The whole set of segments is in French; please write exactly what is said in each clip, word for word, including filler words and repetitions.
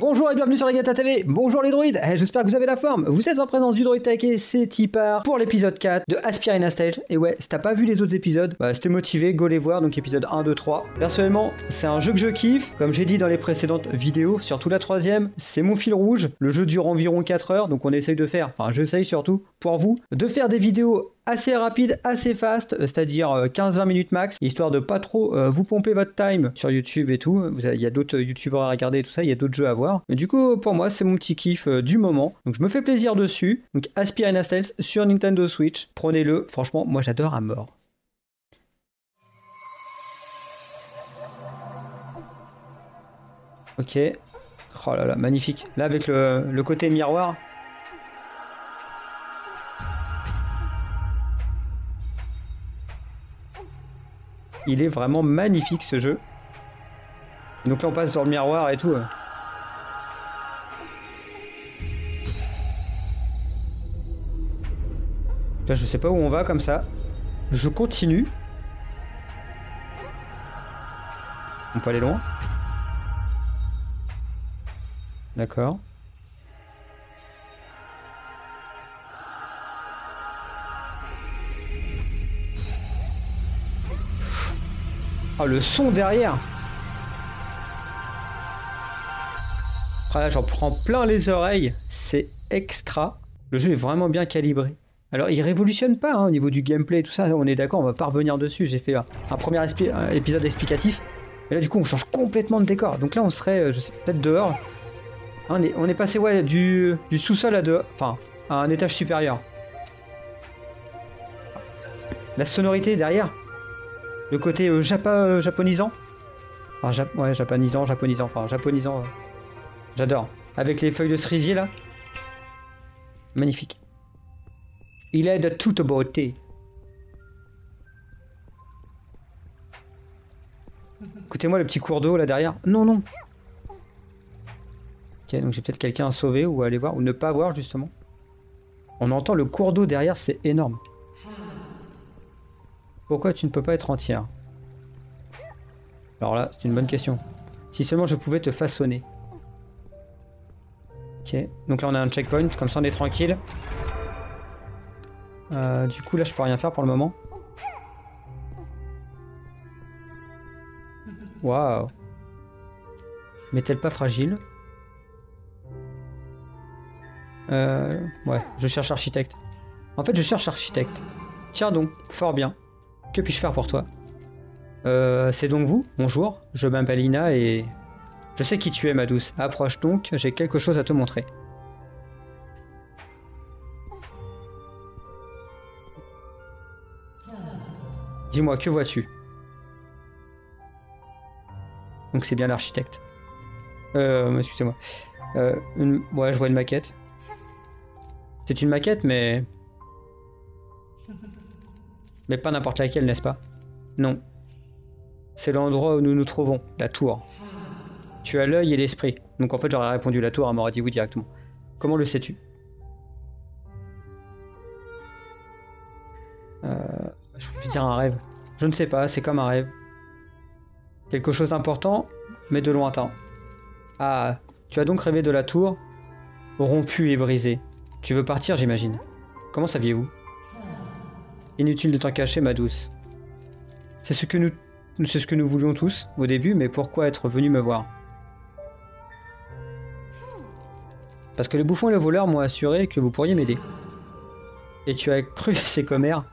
Bonjour et bienvenue sur la Gata T V, bonjour les droïdes, eh, j'espère que vous avez la forme. Vous êtes en présence du droïde taqué, c'est Tipar pour l'épisode quatre de Aspire: Ina's Tale. Et ouais, si t'as pas vu les autres épisodes, bah, si t'es motivé, go les voir, donc épisode un, deux, trois. Personnellement, c'est un jeu que je kiffe, comme j'ai dit dans les précédentes vidéos, surtout la troisième, c'est mon fil rouge. Le jeu dure environ quatre heures, donc on essaye de faire, enfin j'essaye surtout, pour vous, de faire des vidéos assez rapide, assez fast, c'est-à-dire quinze vingt minutes max, histoire de pas trop euh, vous pomper votre time sur YouTube et tout. Il y a d'autres youtubeurs à regarder et tout ça, il y a d'autres jeux à voir. Et du coup, pour moi, c'est mon petit kiff euh, du moment. Donc je me fais plaisir dessus. Donc Aspire: Ina's Tale sur Nintendo Switch, prenez-le. Franchement, moi j'adore à mort. Ok. Oh là là, magnifique. Là, avec le, le côté miroir. Il est vraiment magnifique ce jeu. Donc là on passe dans le miroir et tout. Là je sais pas où on va comme ça. Je continue. On peut aller loin. D'accord. Oh, le son derrière. Ah là, j'en prends plein les oreilles. C'est extra. Le jeu est vraiment bien calibré. Alors, il révolutionne pas hein, au niveau du gameplay et tout ça. On est d'accord, on va pas revenir dessus. J'ai fait un, un premier un épisode explicatif. Et là, du coup, on change complètement de décor. Donc là, on serait, je sais, peut-être dehors. On est, on est passé ouais, du, du sous-sol à dehors. Enfin, à un étage supérieur. La sonorité derrière. Le côté euh, japa, euh, japonisant. Enfin, ja ouais, japonisant, japonisant, enfin, japonisant. Euh. J'adore. Avec les feuilles de cerisier, là. Magnifique. Il est de toute beauté. Écoutez-moi le petit cours d'eau, là, derrière. Non, non. Ok, donc j'ai peut-être quelqu'un à sauver ou à aller voir, ou ne pas voir, justement. On entend le cours d'eau derrière, c'est énorme. Pourquoi tu ne peux pas être entière? Alors là, c'est une bonne question. Si seulement je pouvais te façonner. Ok, donc là on a un checkpoint, comme ça on est tranquille. Euh, du coup là je peux rien faire pour le moment. Waouh. M'est-elle pas fragile? euh, Ouais, je cherche architecte. En fait je cherche architecte. Tiens donc, fort bien. Que puis-je faire pour toi? euh, C'est donc vous? Bonjour, je m'appelle Ina et... Je sais qui tu es, ma douce. Approche donc, j'ai quelque chose à te montrer. Dis-moi, que vois-tu? Donc c'est bien l'architecte. Euh, excusez-moi. Euh, une... Ouais, je vois une maquette. C'est une maquette, mais... Mais pas n'importe laquelle, n'est-ce pas? Non. C'est l'endroit où nous nous trouvons, la tour. Tu as l'œil et l'esprit. Donc en fait, j'aurais répondu la tour, elle m'aurait dit oui directement. Comment le sais-tu? euh, Je vais dire un rêve. Je ne sais pas, c'est comme un rêve. Quelque chose d'important, mais de lointain. Ah, tu as donc rêvé de la tour, rompue et brisée. Tu veux partir, j'imagine. Comment saviez-vous? Inutile de t'en cacher, ma douce. C'est ce que nous, c'est ce que nous voulions tous au début, mais pourquoi être venu me voir? Parce que le bouffon et le voleur m'ont assuré que vous pourriez m'aider. Et tu as cru ces commères?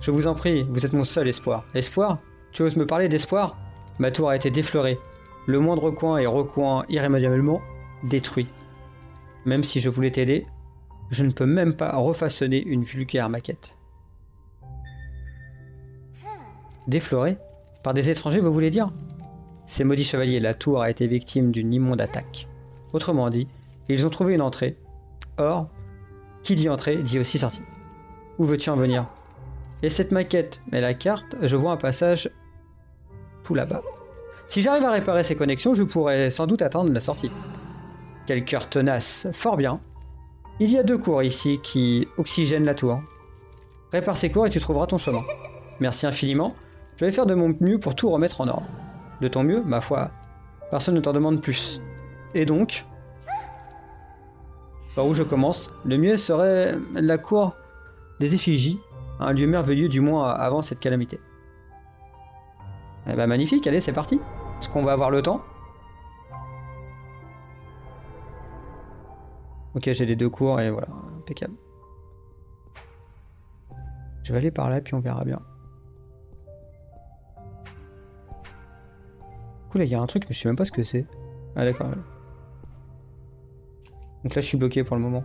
Je vous en prie, vous êtes mon seul espoir. Espoir? Tu oses me parler d'espoir? Ma tour a été défleurée. Le moindre coin et recoin irrémédiablement détruit. Même si je voulais t'aider, je ne peux même pas refaçonner une vulgaire maquette. Défloré par des étrangers, vous voulez dire? Ces maudits chevaliers, la tour a été victime d'une immonde attaque. Autrement dit, ils ont trouvé une entrée. Or, qui dit entrée dit aussi sortie. Où veux-tu en venir? Et cette maquette et la carte, je vois un passage tout là-bas. Si j'arrive à réparer ces connexions, je pourrais sans doute atteindre la sortie. Quel cœur tenace, fort bien. Il y a deux cours ici qui oxygènent la tour. Répare ces cours et tu trouveras ton chemin. Merci infiniment. Je vais faire de mon mieux pour tout remettre en ordre. De ton mieux, ma foi, personne ne t'en demande plus. Et donc, par où je commence? Le mieux serait la cour des effigies, un lieu merveilleux du moins avant cette calamité. Eh bah magnifique, allez c'est parti. Est-ce qu'on va avoir le temps? Ok, j'ai les deux cours et voilà, impeccable. Je vais aller par là puis on verra bien. Cool, là il y a un truc mais je sais même pas ce que c'est. Ah d'accord. Donc là je suis bloqué pour le moment.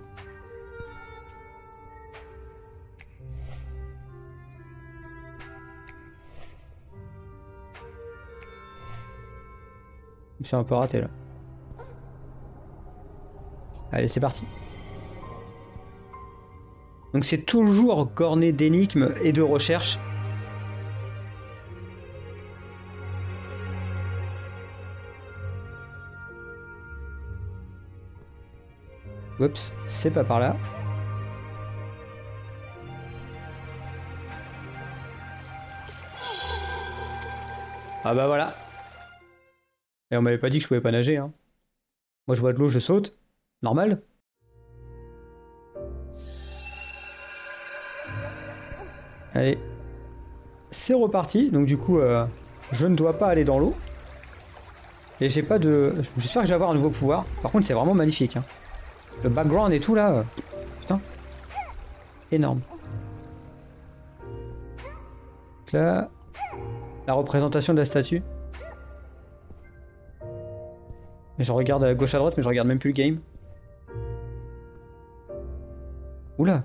Je me suis un peu raté là. Allez c'est parti. Donc c'est toujours corné d'énigmes et de recherches. Oups, c'est pas par là. Ah bah voilà. Et on m'avait pas dit que je pouvais pas nager hein. Moi je vois de l'eau, je saute. Normal. Allez, c'est reparti. Donc du coup, euh, je ne dois pas aller dans l'eau. Et j'ai pas de... J'espère que je vais avoir un nouveau pouvoir. Par contre, c'est vraiment magnifique. Hein. Le background et tout là. Euh... Putain. Énorme. Donc là, la représentation de la statue. Et je regarde à gauche à droite, mais je regarde même plus le game. Oula.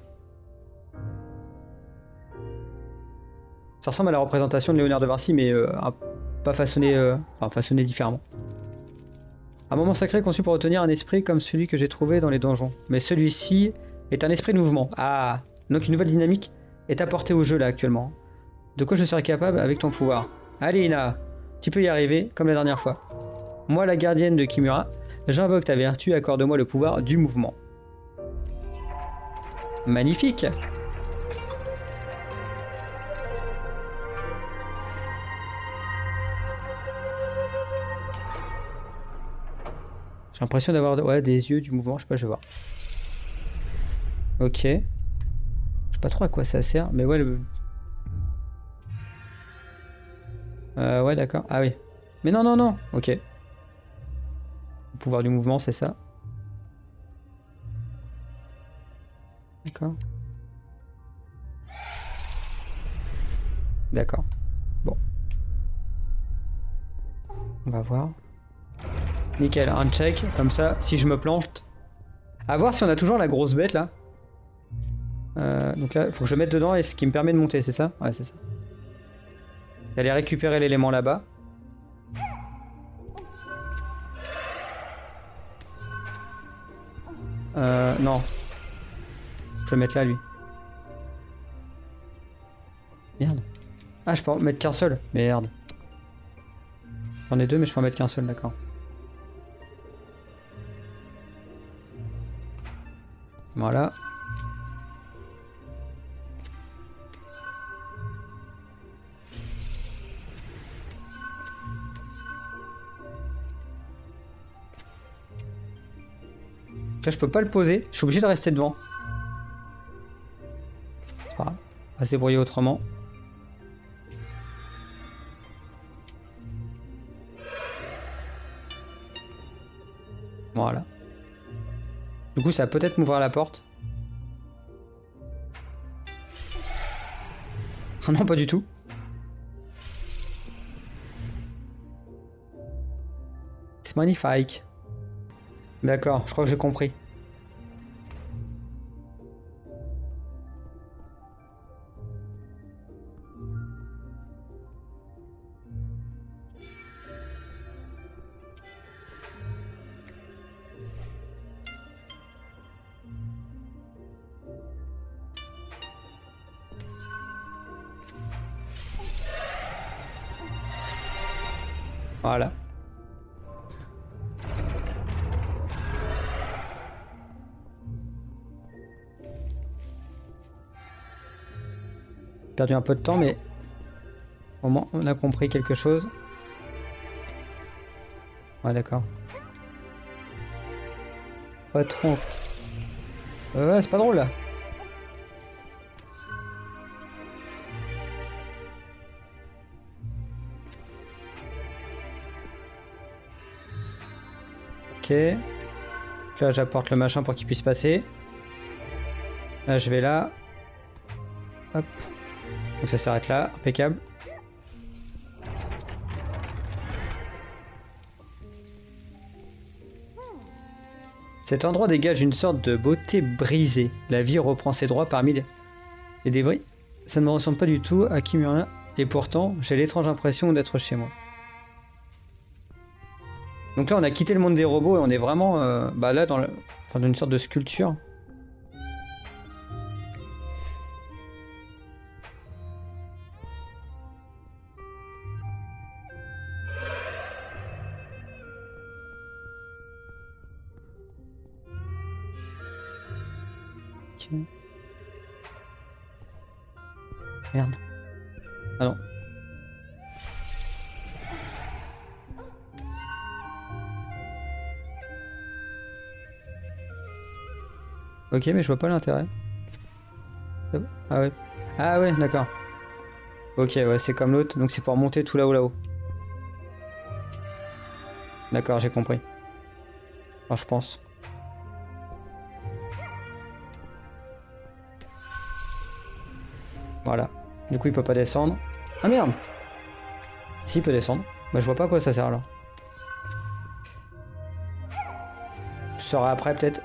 Ça ressemble à la représentation de Léonard de Varcy, mais euh, pas façonné, euh, enfin, façonné différemment. Un moment sacré conçu pour retenir un esprit comme celui que j'ai trouvé dans les donjons. Mais celui-ci est un esprit de mouvement. Ah, donc une nouvelle dynamique est apportée au jeu là actuellement. De quoi je serai capable avec ton pouvoir. Allez Ina, tu peux y arriver comme la dernière fois. Moi la gardienne de Kimura, j'invoque ta vertu, accorde-moi le pouvoir du mouvement. Magnifique. J'ai l'impression d'avoir ouais, des yeux, du mouvement, je sais pas, je vais voir. Ok. Je sais pas trop à quoi ça sert, mais ouais le... Euh, ouais d'accord, ah oui. Mais non, non, non, ok. Le pouvoir du mouvement, c'est ça. D'accord. D'accord. Bon. On va voir. Nickel, un check, comme ça, si je me plante. À voir si on a toujours la grosse bête là. Euh, donc là, faut que je mette dedans et ce qui me permet de monter, c'est ça? Ouais, c'est ça. D'aller récupérer l'élément là-bas. Euh, non. Je vais mettre là, lui. Merde. Ah, je peux en mettre qu'un seul. Merde. J'en ai deux, mais je peux en mettre qu'un seul, d'accord. Voilà. Là, je peux pas le poser. Je suis obligé de rester devant. C'est pas grave. On va se débrouiller autrement. Voilà. Du coup, ça va peut-être m'ouvrir la porte. Ah non, pas du tout. C'est magnifique. D'accord, je crois que j'ai compris. Voilà. Perdu un peu de temps, mais au moins on a compris quelque chose. Ouais, d'accord. Pas trop. Euh, c'est pas drôle là. Ok. Là j'apporte le machin pour qu'il puisse passer. Là je vais là. Hop. Donc ça s'arrête là, impeccable. Cet endroit dégage une sorte de beauté brisée. La vie reprend ses droits parmi les, les débris. Ça ne me ressemble pas du tout à Kimura. Et pourtant, j'ai l'étrange impression d'être chez moi. Donc là, on a quitté le monde des robots et on est vraiment euh, bah là dans, le, enfin, dans une sorte de sculpture. Merde. Ah non. Ok, mais je vois pas l'intérêt. Ah ouais. Ah ouais, d'accord. Ok, ouais, c'est comme l'autre, donc c'est pour monter tout là-haut, là-haut. D'accord, j'ai compris. Enfin, je pense. Voilà. Du coup il peut pas descendre. Ah merde. Si il peut descendre. Bah je vois pas à quoi ça sert là. Je saurai après peut-être.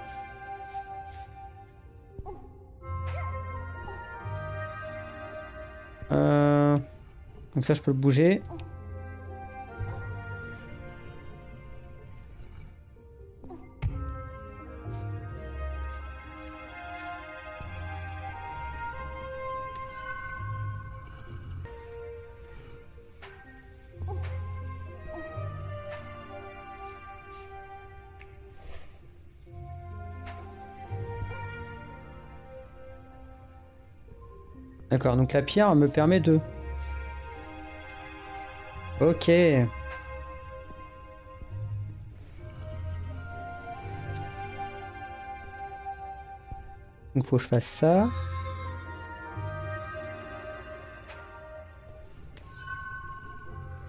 Euh... Donc ça je peux le bouger. D'accord, donc la pierre me permet de... Ok. Donc faut que je fasse ça.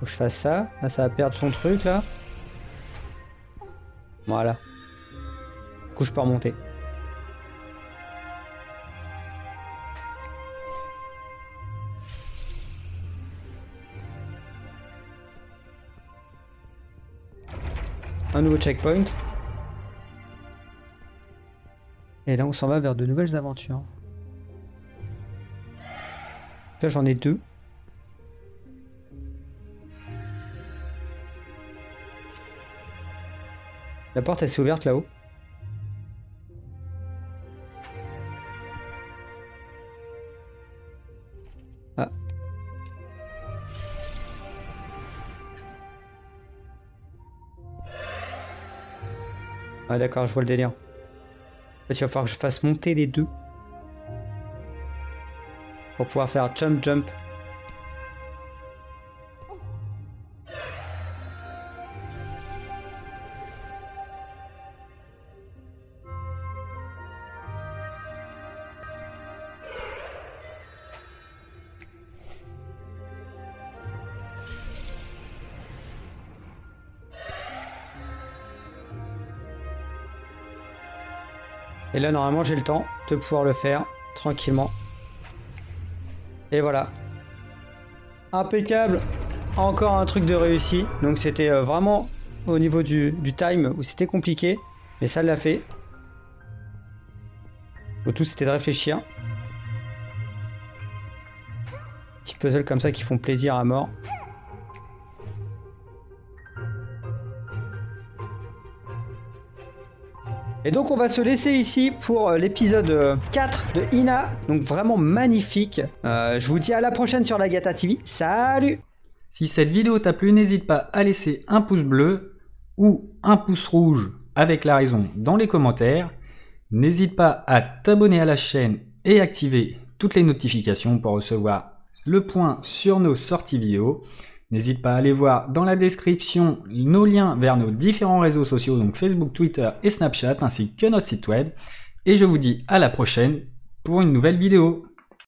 Faut que je fasse ça. Là ça va perdre son truc là. Voilà. Du coup je peux remonter. Un nouveau checkpoint. Et là on s'en va vers de nouvelles aventures. Là j'en ai deux. La porte elle s'est ouverte là-haut. Ah. Ah d'accord, je vois le délire. En fait, il va falloir que je fasse monter les deux. Pour pouvoir faire jump jump. Et là normalement j'ai le temps de pouvoir le faire tranquillement. Et voilà. Impeccable. Encore un truc de réussi. Donc c'était vraiment au niveau du, du time où c'était compliqué. Mais ça l'a fait. Le tout c'était de réfléchir. Petits puzzles comme ça qui font plaisir à mort. Et donc on va se laisser ici pour l'épisode quatre de Ina, donc vraiment magnifique. Euh, je vous dis à la prochaine sur la Gata T V, salut. Si cette vidéo t'a plu, n'hésite pas à laisser un pouce bleu ou un pouce rouge avec la raison dans les commentaires. N'hésite pas à t'abonner à la chaîne et activer toutes les notifications pour recevoir le point sur nos sorties vidéo. N'hésite pas à aller voir dans la description nos liens vers nos différents réseaux sociaux, donc Facebook, Twitter et Snapchat, ainsi que notre site web. Et je vous dis à la prochaine pour une nouvelle vidéo.